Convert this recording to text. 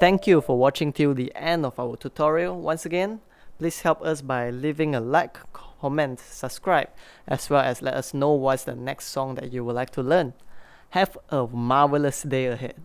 Thank you for watching till the end of our tutorial. Once again, please help us by leaving a like, comment, subscribe, as well as let us know what's the next song that you would like to learn. Have a marvelous day ahead.